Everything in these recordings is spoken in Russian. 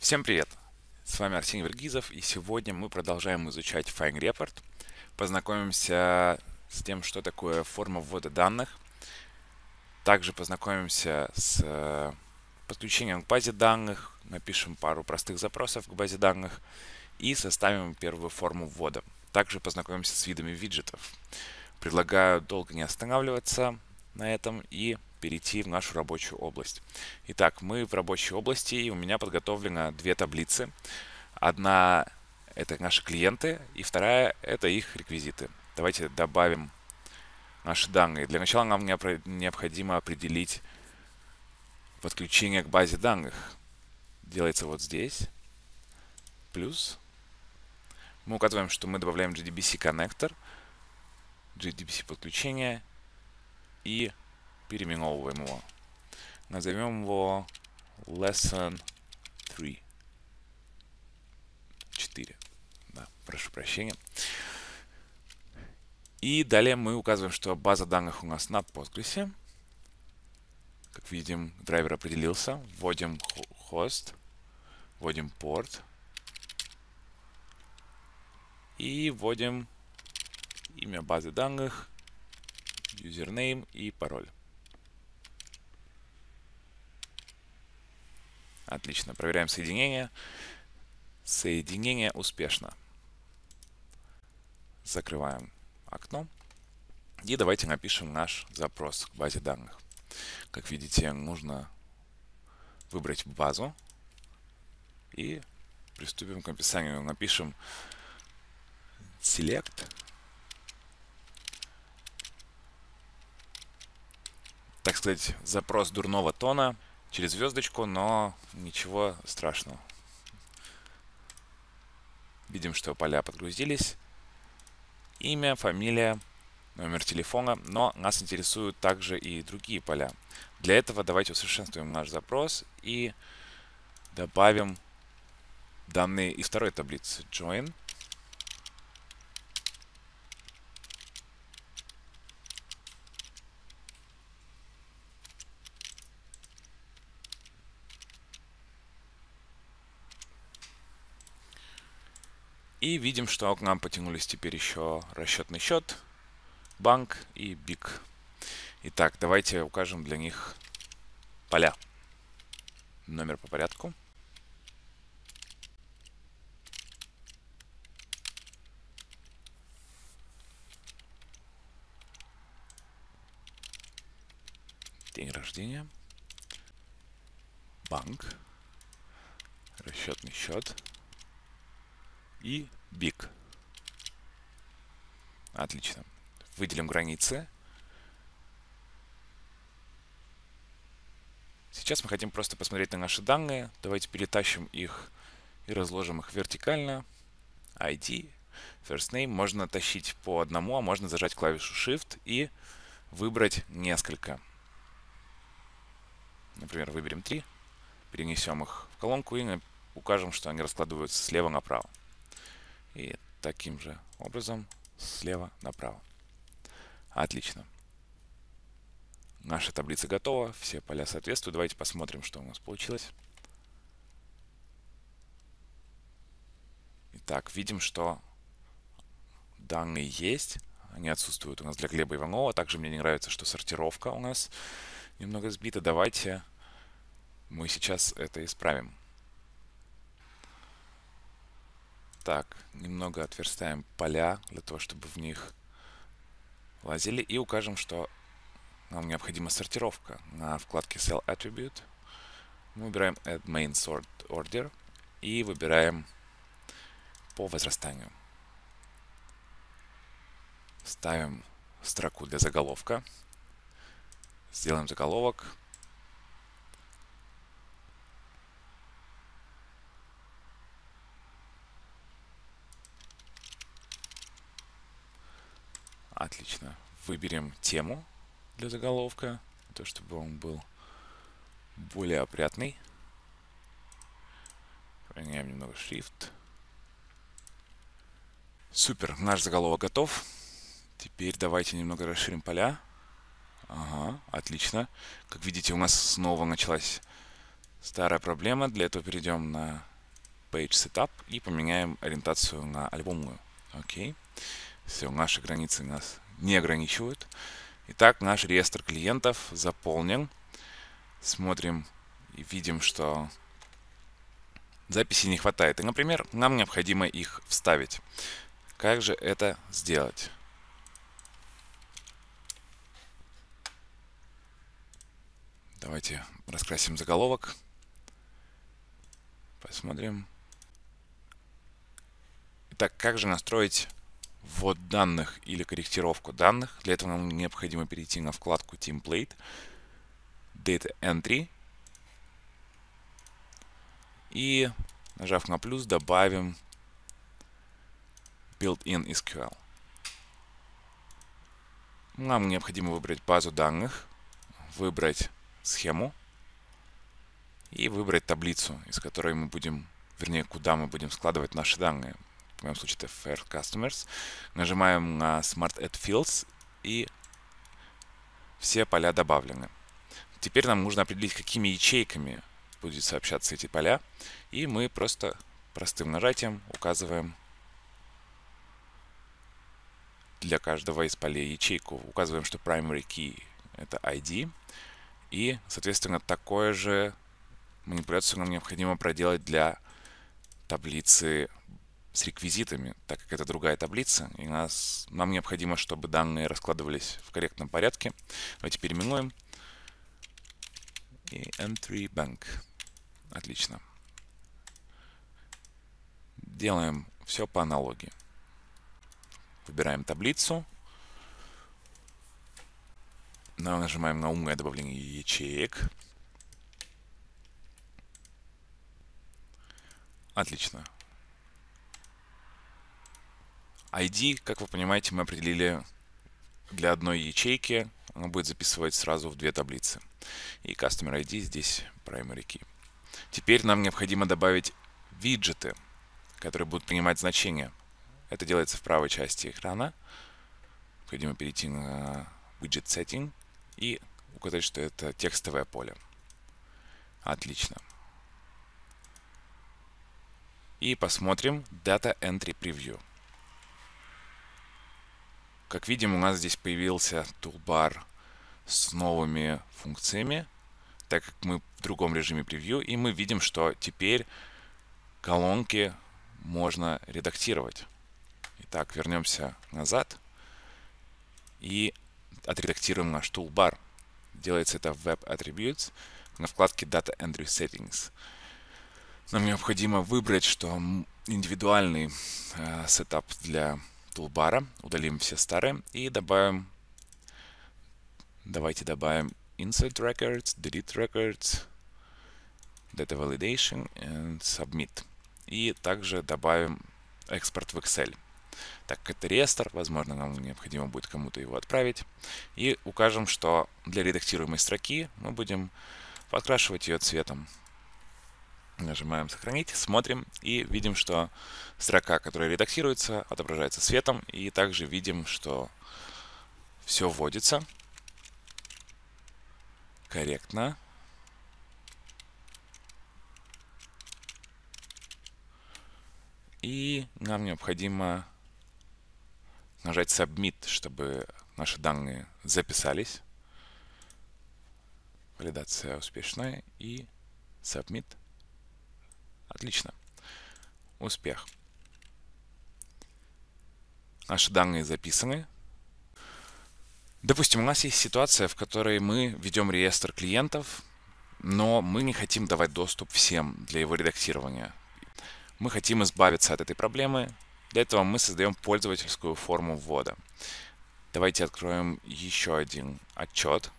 Всем привет! С вами Арсений Вергизов, и сегодня мы продолжаем изучать FineReport. Познакомимся с тем, что такое форма ввода данных. Также познакомимся с подключением к базе данных, напишем пару простых запросов к базе данных и составим первую форму ввода. Также познакомимся с видами виджетов. Предлагаю долго не останавливаться на этом и перейти в нашу рабочую область. Итак, мы в рабочей области, и у меня подготовлено две таблицы. Одна – это наши клиенты, и вторая – это их реквизиты. Давайте добавим наши данные. Для начала нам необходимо определить подключение к базе данных. Делается вот здесь. Плюс. Мы указываем, что мы добавляем JDBC коннектор, JDBC подключение и переименовываем его. Назовем его Lesson 3. 4. Да, прошу прощения. И далее мы указываем, что база данных у нас на Postgres. Как видим, драйвер определился. Вводим хост, вводим порт и вводим имя базы данных, юзернейм и пароль. Отлично, проверяем соединение. Соединение успешно. Закрываем окно. И давайте напишем наш запрос к базе данных. Как видите, нужно выбрать базу. И приступим к описанию. Напишем select. Так сказать, запрос дурного тона. Через звездочку, но ничего страшного. Видим, что поля подгрузились. Имя, фамилия, номер телефона. Но нас интересуют также и другие поля. Для этого давайте усовершенствуем наш запрос и добавим данные из второй таблицы. Join. И видим, что к нам потянулись теперь еще расчетный счет, банк и БИК. Итак, давайте укажем для них поля. Номер по порядку. День рождения. Банк. Расчетный счет. И БИК. Отлично. Выделим границы. Сейчас мы хотим просто посмотреть на наши данные. Давайте перетащим их и разложим их вертикально. ID, first name. Можно тащить по одному, а можно зажать клавишу Shift и выбрать несколько. Например, выберем 3. Перенесем их в колонку и укажем, что они раскладываются слева направо. И таким же образом слева направо. Отлично. Наша таблица готова, все поля соответствуют. Давайте посмотрим, что у нас получилось. Итак, видим, что данные есть. Они отсутствуют у нас для Глеба Иванова. Также мне не нравится, что сортировка у нас немного сбита. Давайте мы сейчас это исправим. Так, немного отверстаем поля для того, чтобы в них лазили. И укажем, что нам необходима сортировка. На вкладке Cell Attribute мы выбираем Add Main Sort Order и выбираем по возрастанию. Ставим строку для заголовка. Сделаем заголовок. Отлично. Выберем тему для заголовка, то чтобы он был более опрятный. Поменяем немного шрифт. Супер, наш заголовок готов. Теперь давайте немного расширим поля. Ага, отлично. Как видите, у нас снова началась старая проблема. Для этого перейдем на Page Setup и поменяем ориентацию на альбомную. Окей. Все, наши границы нас не ограничивают. Итак, наш реестр клиентов заполнен. Смотрим и видим, что записей не хватает. И, например, нам необходимо их вставить. Как же это сделать? Давайте раскрасим заголовок. Посмотрим. Итак, как же настроить ввод данных или корректировку данных? Для этого нам необходимо перейти на вкладку Template, Data Entry. И, нажав на плюс, добавим Built-in SQL. Нам необходимо выбрать базу данных, выбрать схему и выбрать таблицу, из которой мы будем, вернее, куда мы будем складывать наши данные. В моем случае это First Customers. Нажимаем на Smart Add Fields, и все поля добавлены. Теперь нам нужно определить, какими ячейками будут сообщаться эти поля, и мы просто простым нажатием указываем для каждого из полей ячейку. Указываем, что primary key это ID, и, соответственно, такое же манипуляцию нам необходимо проделать для таблицы с реквизитами, так как это другая таблица, и нам необходимо, чтобы данные раскладывались в корректном порядке. Давайте переименуем. И Entry Bank. Отлично. Делаем все по аналогии. Выбираем таблицу. Нажимаем на умное добавление ячеек. Отлично. ID, как вы понимаете, мы определили для одной ячейки. Оно будет записывать сразу в две таблицы. И Customer ID здесь Primary Key. Теперь нам необходимо добавить виджеты, которые будут принимать значения. Это делается в правой части экрана. Необходимо перейти на Widget Setting и указать, что это текстовое поле. Отлично. И посмотрим Data Entry Preview. Как видим, у нас здесь появился тулбар с новыми функциями, так как мы в другом режиме превью, и мы видим, что теперь колонки можно редактировать. Итак, вернемся назад и отредактируем наш тулбар. Делается это в Web Attributes на вкладке Data Entry Settings. Нам необходимо выбрать, что индивидуальный сетап для тулбара, удалим все старые и добавим, давайте добавим Insert Records, Delete Records, Data Validation and Submit. И также добавим экспорт в Excel. Так как это реестр, возможно, нам необходимо будет кому-то его отправить. И укажем, что для редактируемой строки мы будем подкрашивать ее цветом. Нажимаем «Сохранить», смотрим и видим, что строка, которая редактируется, отображается цветом. И также видим, что все вводится корректно. И нам необходимо нажать «Submit», чтобы наши данные записались. Валидация успешная и «Submit». Отлично. Успех. Наши данные записаны. Допустим, у нас есть ситуация, в которой мы ведем реестр клиентов, но мы не хотим давать доступ всем для его редактирования. Мы хотим избавиться от этой проблемы. Для этого мы создаем пользовательскую форму ввода. Давайте откроем еще один отчет.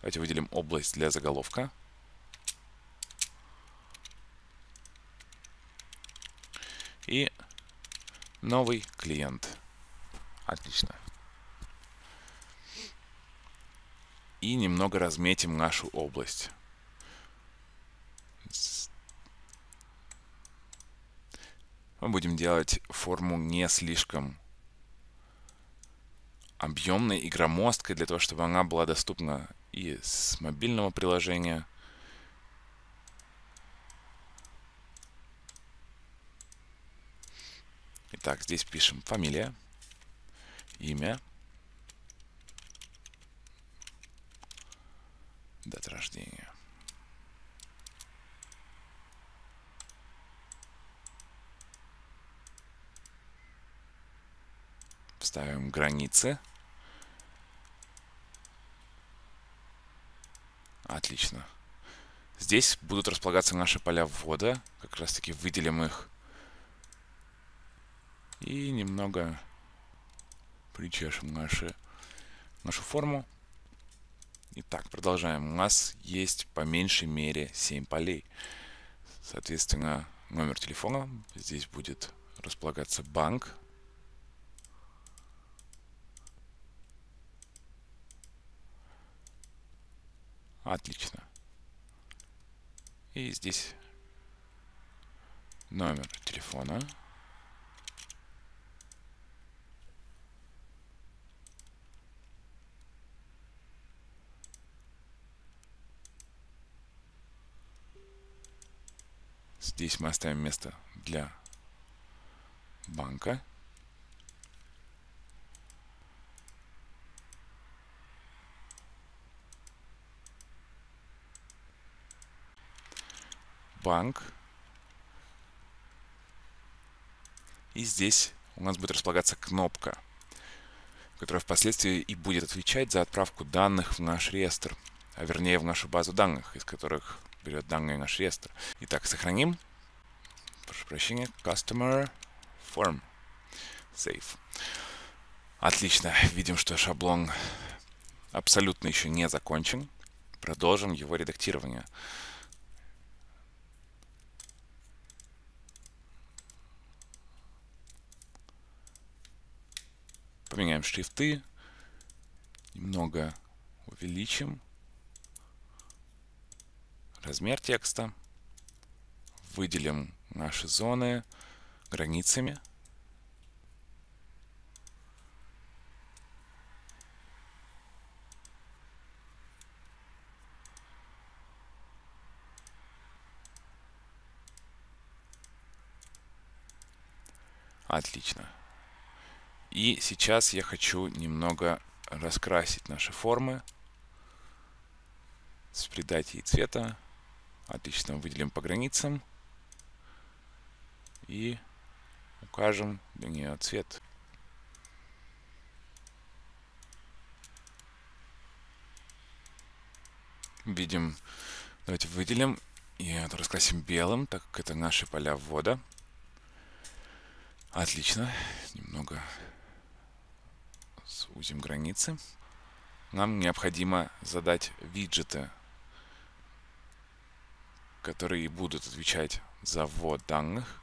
Давайте выделим область для заголовка. И новый клиент. Отлично. И немного разметим нашу область. Мы будем делать форму не слишком объемной и громоздкой, для того, чтобы она была доступна и с мобильного приложения. Итак, здесь пишем фамилия, имя, дата рождения. Ставим границы. Отлично. Здесь будут располагаться наши поля ввода. Как раз таки выделим их. И немного причешем нашу форму. Итак, продолжаем. У нас есть по меньшей мере 7 полей. Соответственно, номер телефона. Здесь будет располагаться банк. Отлично. И здесь номер телефона. Здесь мы оставим место для банка. Банк. И здесь у нас будет располагаться кнопка, которая впоследствии и будет отвечать за отправку данных в наш реестр, а вернее в нашу базу данных, из которых берет данные наш реестр. Итак, сохраним. Прошу прощения. Customer form. Save. Отлично. Видим, что шаблон абсолютно еще не закончен. Продолжим его редактирование. Поменяем шрифты, немного увеличим размер текста, выделим наши зоны границами. Отлично. И сейчас я хочу немного раскрасить наши формы, придать ей цвета. Отлично, выделим по границам и укажем для нее цвет. Видим, давайте выделим и раскрасим белым, так как это наши поля ввода. Отлично, немного сузим границы. Нам необходимо задать виджеты, которые будут отвечать за ввод данных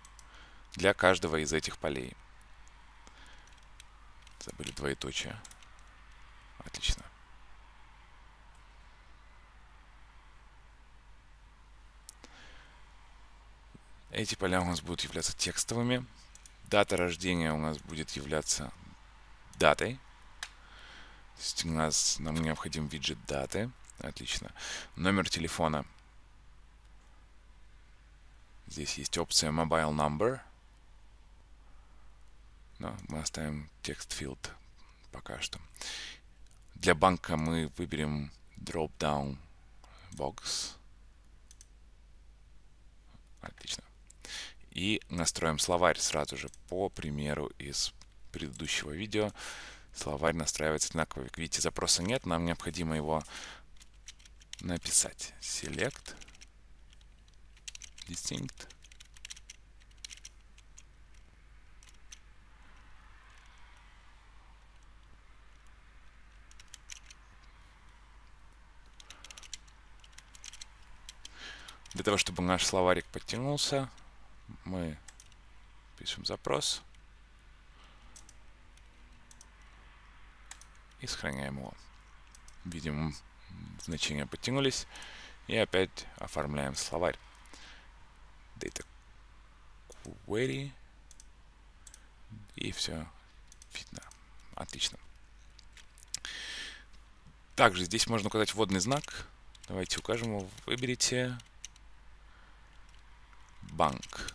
для каждого из этих полей. Забыли двоеточие. Отлично. Эти поля у нас будут являться текстовыми. Дата рождения у нас будет являться датой. То есть у нас, нам необходим виджет даты. Отлично. Номер телефона. Здесь есть опция Mobile Number. Но мы оставим текст field пока что. Для банка мы выберем Dropdown Box. Отлично. И настроим словарь сразу же. По примеру из предыдущего видео. Словарь настраивается одинаково. Как видите, запроса нет. Нам необходимо его написать. Select Distinct. Для того, чтобы наш словарик подтянулся, мы пишем запрос и сохраняем его. Видим, значения подтянулись. И опять оформляем словарь. Data query. И все видно. Отлично. Также здесь можно указать вводный знак. Давайте укажем его. Выберите банк.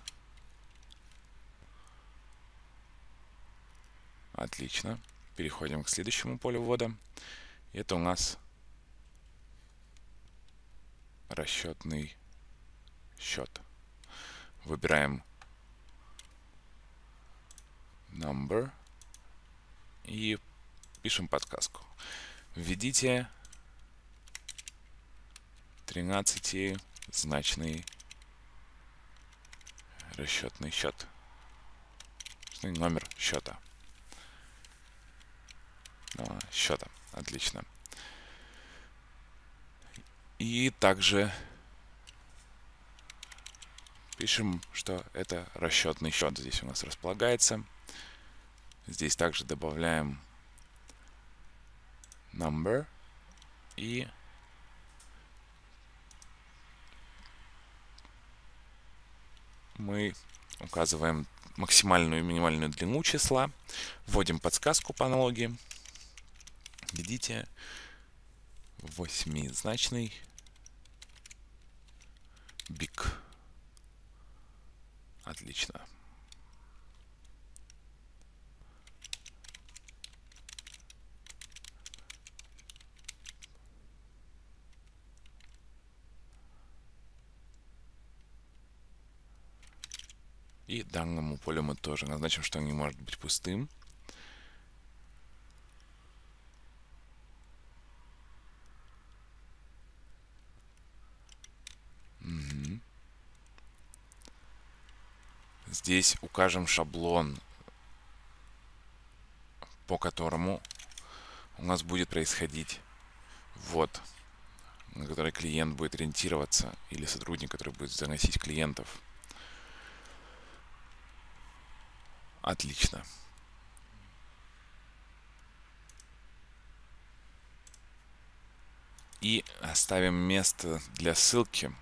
Отлично. Переходим к следующему полю ввода. Это у нас расчетный счет. Выбираем number и пишем подсказку. Введите 13-значный расчетный счет, номер счета. Отлично. И также пишем, что это расчетный счет. Здесь у нас располагается. Здесь также добавляем number и мы указываем максимальную и минимальную длину числа, вводим подсказку по аналогии. Введите 8-значный БИК. Отлично. И данному полю мы тоже назначим, что он не может быть пустым. Здесь укажем шаблон, по которому у нас будет происходить ввод, на который клиент будет ориентироваться, или сотрудник, который будет заносить клиентов. Отлично. И оставим место для ссылки.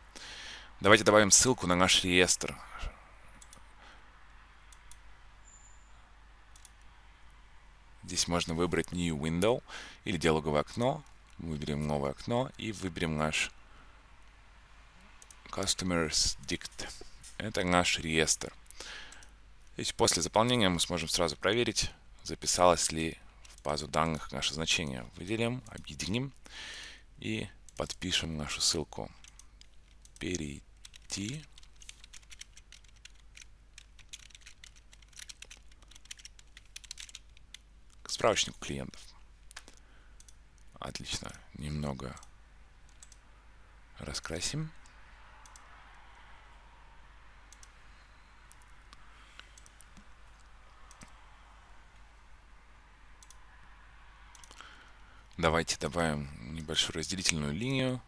Давайте добавим ссылку на наш реестр. Здесь можно выбрать New Window или диалоговое окно. Выберем новое окно и выберем наш Customers Dict. Это наш реестр. И после заполнения мы сможем сразу проверить, записалось ли в базу данных наше значение. Выделим, объединим и подпишем нашу ссылку. Перейти. Справочнику клиентов. Отлично. Немного раскрасим. Давайте добавим небольшую разделительную линию.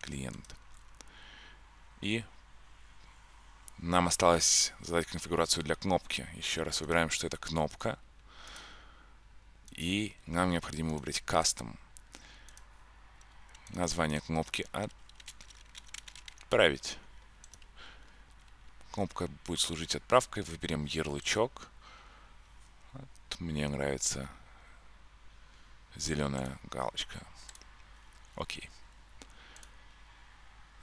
Клиент. И нам осталось задать конфигурацию для кнопки. Еще раз выбираем, что это кнопка. И нам необходимо выбрать Custom. Название кнопки «Отправить». Кнопка будет служить отправкой. Выберем ярлычок. Вот, мне нравится зеленая галочка. Окей.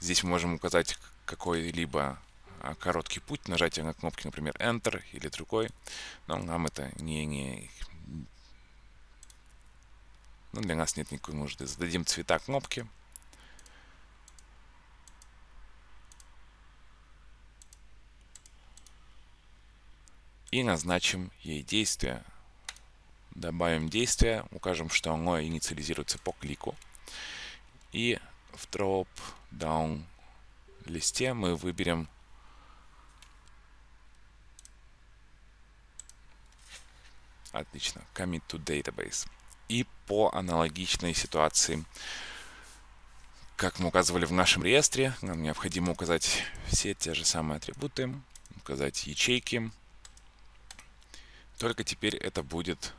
Здесь мы можем указать какой-либо короткий путь, нажатие на кнопки, например, Enter или другой. Но нам это для нас нет никакой нужды. Зададим цвета кнопки. И назначим ей действие. Добавим действие, укажем, что оно инициализируется по клику. И в Dropdown листе мы выберем отлично Commit to Database. И по аналогичной ситуации, как мы указывали в нашем реестре, нам необходимо указать все те же самые атрибуты, указать ячейки. Только теперь это будет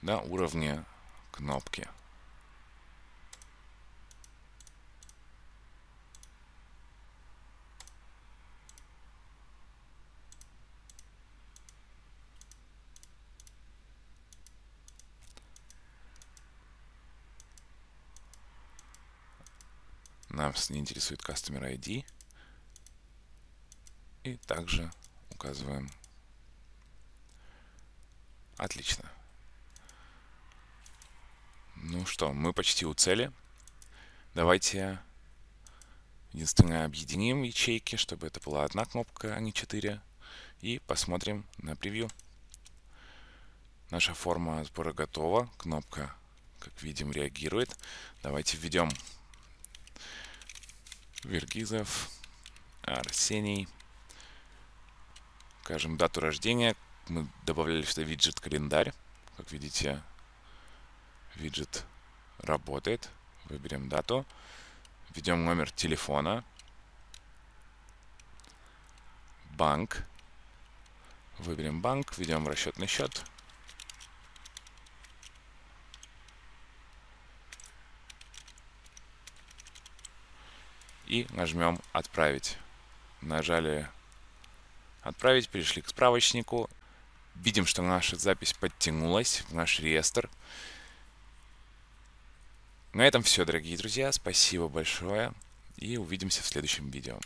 на уровне кнопки. Нас не интересует Customer ID. И также указываем. Отлично. Ну что, мы почти у цели. Давайте единственное объединим ячейки, чтобы это была одна кнопка, а не 4. И посмотрим на превью. Наша форма сбора готова. Кнопка, как видим, реагирует. Давайте введем Вергизов, Арсений. Скажем, дату рождения. Мы добавляли сюда виджет календарь. Как видите, виджет работает. Выберем дату. Введем номер телефона. Банк. Выберем банк. Введем расчетный счет. И нажмем «Отправить». Нажали «Отправить», перешли к справочнику. Видим, что наша запись подтянулась в наш реестр. На этом все, дорогие друзья. Спасибо большое. И увидимся в следующем видео.